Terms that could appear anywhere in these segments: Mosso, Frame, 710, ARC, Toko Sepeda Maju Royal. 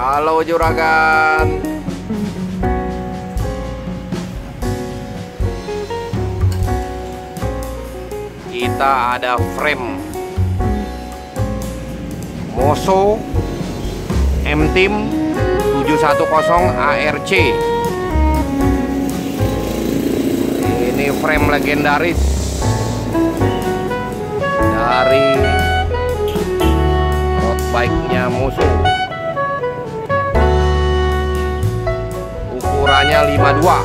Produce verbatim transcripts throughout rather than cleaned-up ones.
Halo juragan. Kita ada frame Mosso M Team tujuh satu nol A R C. Ini frame legendaris dari road bike-nya Mosso. Ukurannya lima dua.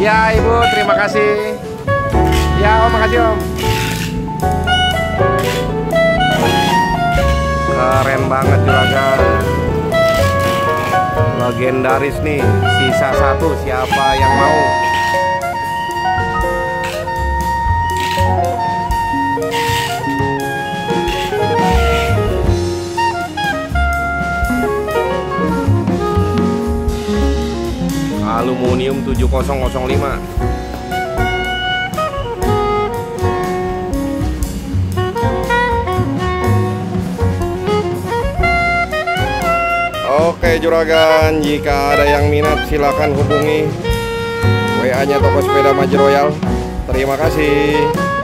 Ya ibu, terima kasih. Ya om, makasih om. Keren banget juragan. Legendaris nih. Sisa satu, siapa yang mau? Aluminium tujuh nol nol lima. Oke juragan, jika ada yang minat silakan hubungi W A-nya Toko Sepeda Maju Royal. Terima kasih.